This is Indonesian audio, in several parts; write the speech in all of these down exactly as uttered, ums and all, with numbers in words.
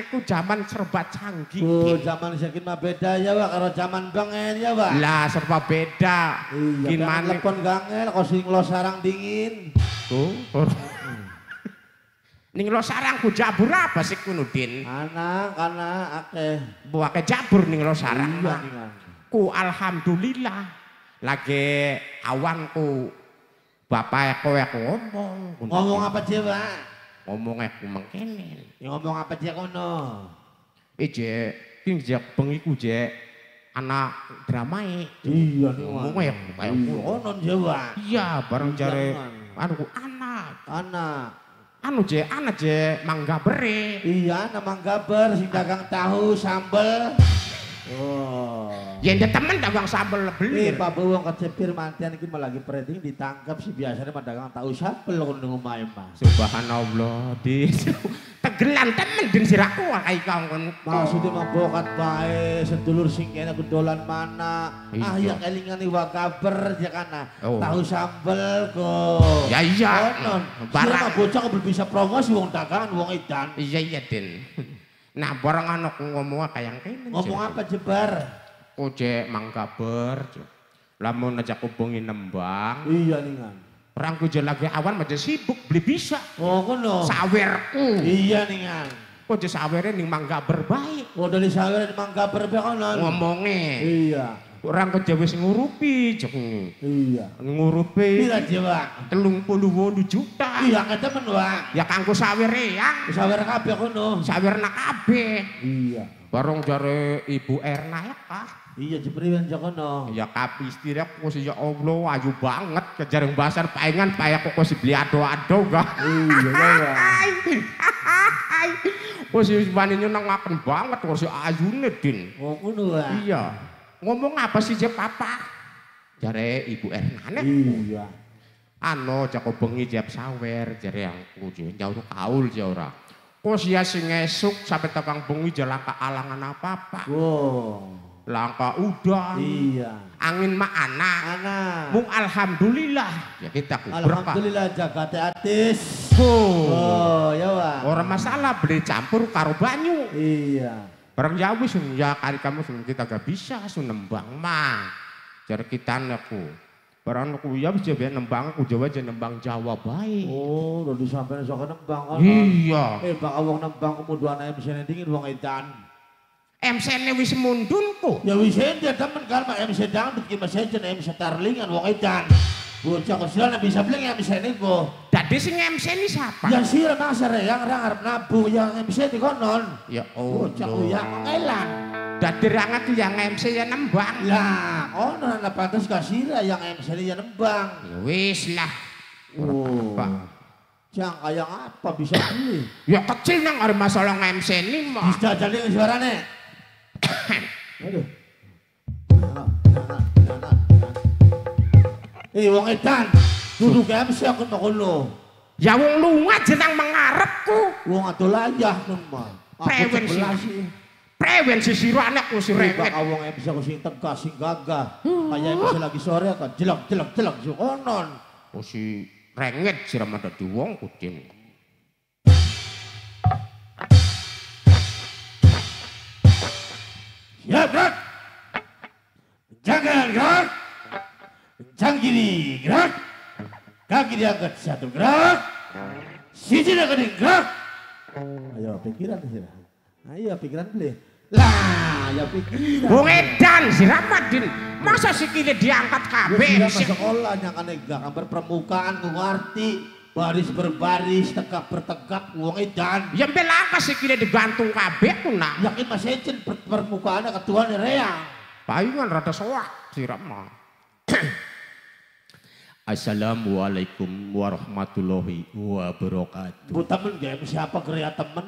iku zaman serba canggih. Oh, zaman saiki mah beda ya, Pak, karo zaman bengen ya, Pak. Lah, serba beda. Iya, gimana telepon gangel kok sing lo sarang dingin. Tuh. Ning lo sarang ku jabur apa sih Kunudin? Anak, anak akeh. Bu akeh jabur ning lo sarang. Iya, nah. Ku alhamdulillah lagi awanku. Bapak kowe aku ngomong. Ngomong apa je, Pak? Ngomong aku mengkene. Ngomong apa je kono? Ije, ping je pengiku je anak dramae. Iya, ngomong aku kaya ngono je, Pak. Iya, bareng jare anu anak. Anak. Anu je, anak je mangga beri. Iya, anak mangga ber, si dagang tahu sambel. Oh. Ya ada temen dagang sambel beli. Eh, Pak Bewong kecepir mantian ini lagi preding ditangkap si biasanya mah dagang tahu sambel kondung umay mah. Subhanallah di tegelan temen din siraku wakai kawan. Maksudnya mah bokat bae sedulur singkena kedolan mana. Ah ya kelingan iwa kabar ya kana. Tahu sambel kok. Ya iya. Barang mah bocah berbisa promosi wong dagangan wong edan. Iya iya din. Nah barang anak ngomong kayak ini. Ngomong apa jebar? Oje mangkaber. Lamun aja hubungi nembang. Iya nih kan. Perangku je lagi awan macam sibuk beli bisa. Oh kono. Sawerku. Iya nih kan. Oje sawernya nih mangkaber baik. Oh dari sawernya mangkaber baik kono. Ngomongnya. Iya. Orang kejawi ngurupi, jeng. Iya. Ngurupi. Iya jebak. Telung puluh wolu juta. Iya kata menua. Ya kanggo sawer ya. Sawer kabe kono. Sawer nak kabe. Iya. Barong jare Ibu Erna ya kah? Iya jepriwan jakono. Ya kabe istirahat kok sejak oblo aju banget kejareng basar paingan paya kok si beli ado ado gak? Iya. Kok si baninya nangaken banget kok si ajune din. Oh kono. Iya. Ngomong apa sih je papa? Jare Ibu Ernane. Iya. Ano cakau bengi jep sawer jare yang kuji jauh kaul jaura. Kos ya si ngesuk sampai tepang bengi jelaka alangan apa apa. Wow. Langka udang. Iya. Angin mah anak. Anak. Mung alhamdulillah. Ya kita kuberkah. Alhamdulillah jaga teatis. Wow. Oh ya wah. Orang masalah beli campur karo banyu. Iya. Barang Jawi sun ya kali kamu sun kita gak bisa sun nembang mah cara kita naku barang naku ya bisa biar nembang aku Jawa aja nembang Jawa baik. Oh udah disampaikan soal nembang kan? Iya. Eh bang awang nembang kemudian ayam sini dingin uang edan. M C nya wis mundunku. Ya wis edan temen kan pak M C dangdut gimana saja M C Tarling kan uang edan. Bocah kecil bisa beli yang M C ini kok. Tadi sih M C ini siapa? Ya sih nasir yang harap nabu yang M C di konon. Ya oh. Bocah yang mengelang. Tadi rangat yang M C yang nembang. Lah, oh nana pantas kasih lah yang M C ini yang nembang. Wis lah. Apa? Yang kayak apa bisa beli? Ya kecil nang ada masalah yang M C ini mah. Bisa jadi suaranya. Aduh. Eh wong edan, duduk M C aku nongol lo. Ya wong lunga jenang mengarepku. Wong atau layah nembang. Prevensi, prevensi siru anakku si rewet. Bang awong M C aku sing tegas, sing gagah. Kayak M C lagi sore kan jelek, jelek, jelek, jokonon. Oh si renget siram ada di wong kucing. Siap gerak, jangan gerak. Jang kiri gerak, kaki diangkat satu gerak, sisi diangkat gerak. Ayo pikiran sih, ayo pikiran boleh. Lah, ayo pikiran. Bung Edan si Ramadin, masa si kiri diangkat kabel. Masa sekolah yang aneh gak berpermukaan mengerti baris berbaris tegak bertegak Bung Edan. Yang belaka si kiri digantung kabel kuna. Yakin masih cint permukaannya ketuaan reang. Payungan rada soak si Ramadin. Assalamualaikum warahmatullahi wabarakatuh. Bu temen gak siapa kerja temen?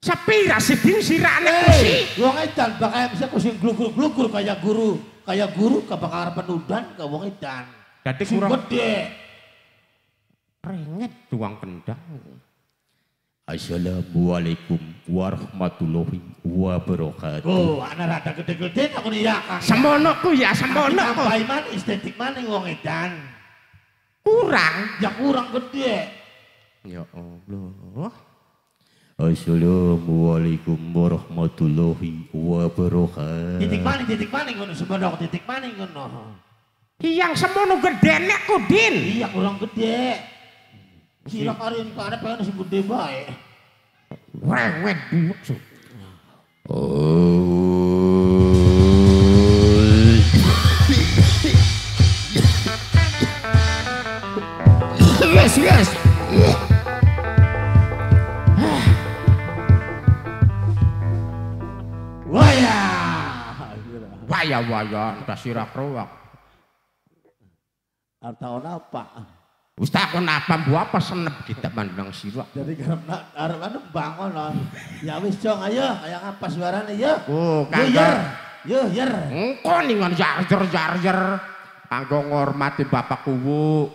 Sepira si bin sirane kusi. Wong edan bakal bisa kusin glugur glugur kayak guru, kayak guru ke bakal penudan ke wong edan. Jadi kurang gede. Renget tuang kendang. Assalamualaikum warahmatullahi wabarakatuh. Oh, anak rada gede-gede tak kuliah. Semono ku ya, semono ku. Sampai mana estetik mana wong edan? Kurang, ya kurang gede. Ya Allah. Assalamualaikum warahmatullahi wabarakatuh. Titik maning, titik maning ngono semono, titik maning ngono. Yang semono gedene Kudin. Iya kurang gede. Sira karin karep pengen sing gede bae. Wewet maksud. Oh. Yes, yes. Waya, waya, waya, udah sirah kerowak. Artawan apa? Ustaz, kenapa bu apa senep kita mandang sirah? Jadi karena arwahnya bangun loh. Ya wis jong, ayo, kayak apa suaranya ya? Oh, kagak. Yo, yer. Engkau nih ngan jar jar jar jar. Anggo ngormati bapak kubu.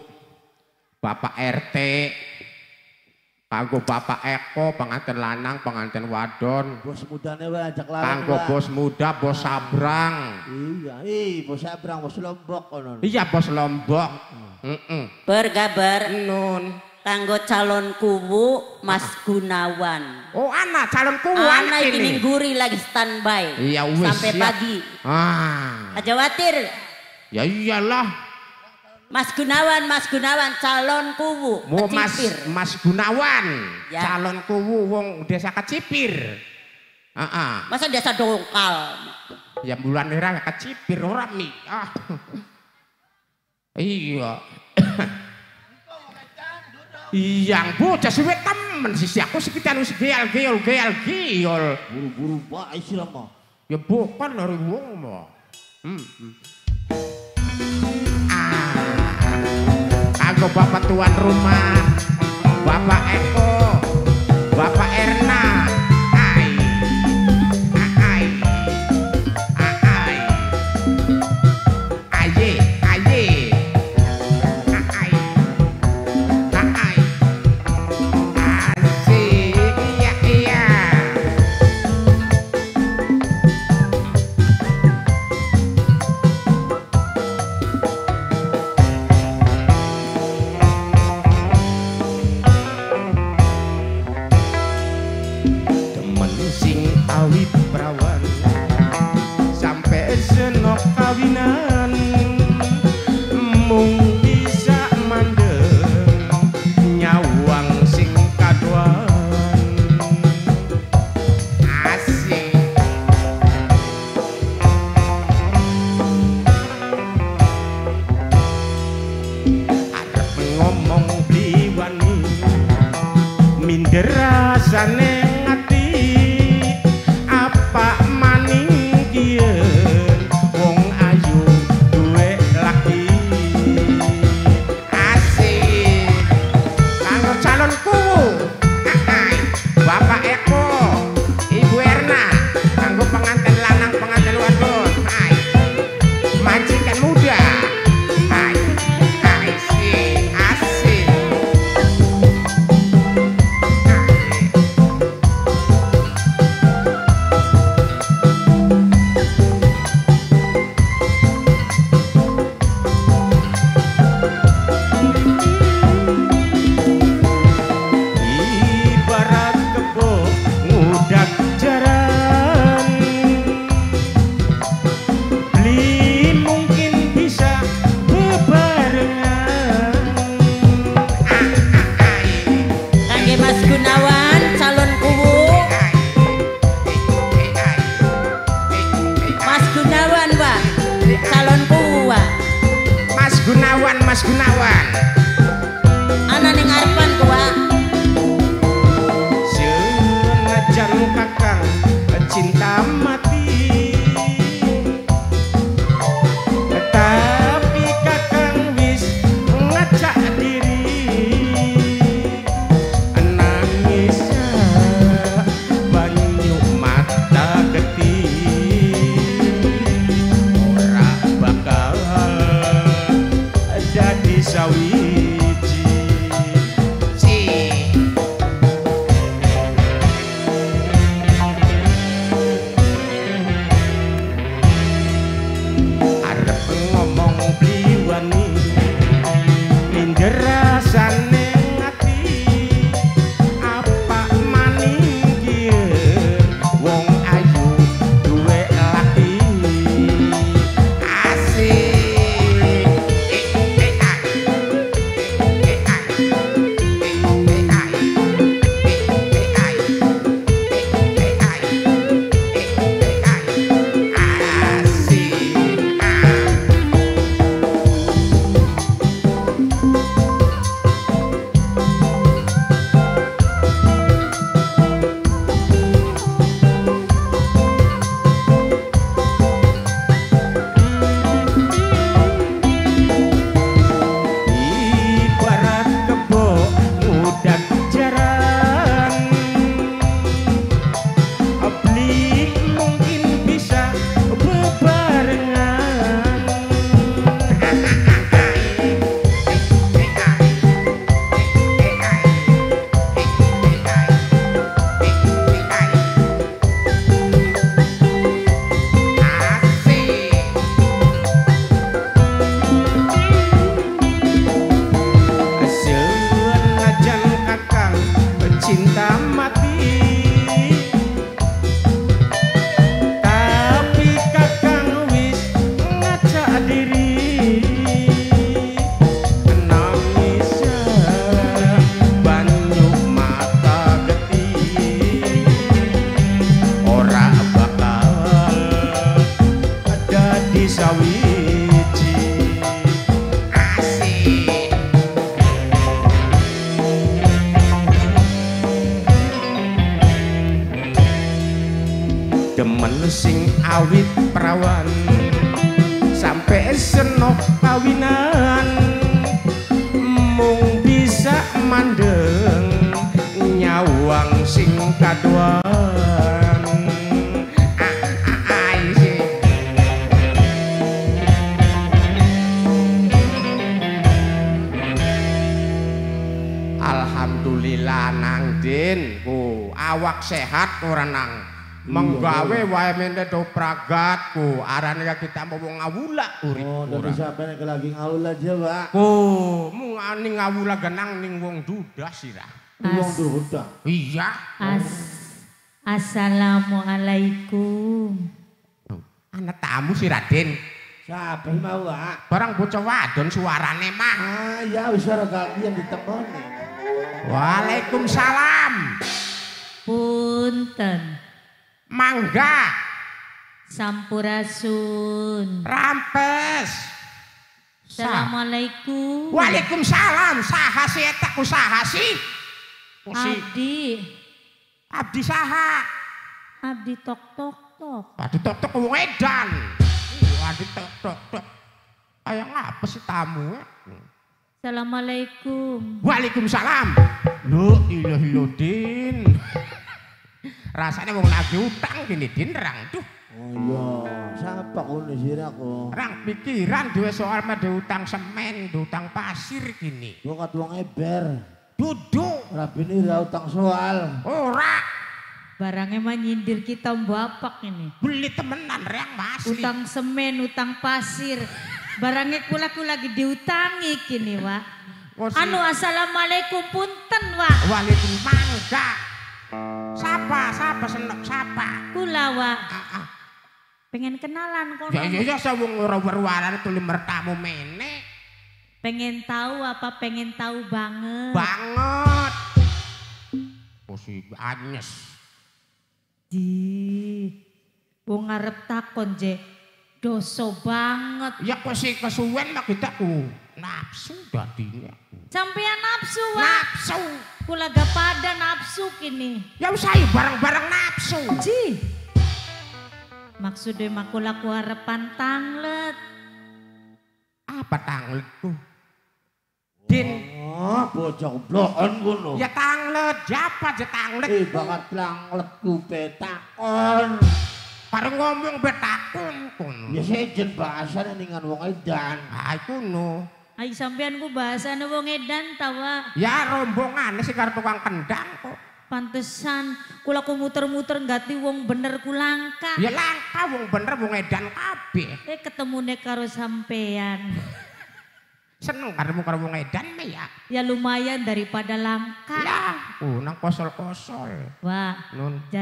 Bapak R T, kanggo Bapak Eko, pengantin lanang, pengantin wadon. Bos mudanya weh ajak lanang. Kanggo bos muda, bos Sabrang. Iya, iya, bos Sabrang, bos Lombok konon. Iya, bos Lombok. Berkabar nun. Kanggo calon kuwu Mas Gunawan. Oh, anak calon kuwu anak ini. Anak guri lagi standby. Iya, wis. Sampai pagi. Ah. Aja khawatir. Ya iyalah. Mas Gunawan, Mas Gunawan, calon kuwu, oh, Mas, Mas Gunawan, ya. Calon kuwu, wong desa Kecipir. Uh -uh. Masa desa Dongkal? Ya bulan merah Kecipir orang nih. Ah. Iya. Yang bocah suwe temen sih aku sekitar us geol geol geol geol. Buru-buru pak istilah mah. Ya bukan dari wong mah. Kanggo bapak tuan rumah, bapak Eko, bapak Erna, ai, ai, ai, aye, aye, ai, ai, asik, iya, iya. demen sing awit perawan sampai senok kawinan mung bisa mandeng nyawang sing kaduan alhamdulillah nang din ku awak sehat ora nang menggawe wae mende dopragatku arane ya kita mau ngawula urip oh dari sampeyan ke lagi ngawula aja Pak oh mung aning ngawula genang ning wong duda sirah wong duda iya as assalamualaikum ana tamu si Raden saben mau Pak barang bocah wadon suarane mah ah ya wis ora kaliyan ditemoni waalaikumsalam punten mangga sampurasun rampes assalamualaikum waalaikumsalam saha si eta kusaha si abdi abdi saha abdi tok tok tok abdi tok tok wong edan abdi tok tok tok kaya ngapa sih tamu assalamualaikum waalaikumsalam lho ilah ilodin rasanya wong lagi utang gini din rang tuh oh iya siapa kono sira kok rang pikiran dhewe soal made utang semen utang pasir gini kok kat wong eber duduk rabine ra utang soal ora barangnya mah nyindir kita bapak ini beli temenan rang asli utang semen utang pasir barangnya kulaku lagi diutangi gini Wak anu assalamualaikum punten Wak waalaikumsalam mangga Sapa, sapa, senok, sapa kula Wak ah, ah. Pengen kenalan kok ya ya ya saya mau ngerawar-waran itu limertamu menek pengen tahu apa pengen tahu banget banget posisi anyes di wong ngarep takon je dosa banget ya posisi kesuwen lah kita ku nafsu dadinya sampean nafsu Wak nafsu kula gak pada nafsu kini ya usai bareng-bareng nafsu ji maksudnya makula ku harapan tanglet apa tanglet tuh din oh bocah bloon kuno ya tanglet japa aja tanglet eh banget tanglet ku betakon baru ngomong betakon kuno ya sejen bahasanya dengan wong edan ah kuno ay sampean ku bahasane wong edan tawa ya rombongane sing karo tukang kendang kok pantesan kula ku muter-muter ngati wong bener ku langka ya langka wong bener wong edan kabeh eh ketemune karo sampean seneng karemu karo wong edan mah ya ya lumayan daripada langka lah oh nang kosol-kosol Wak nun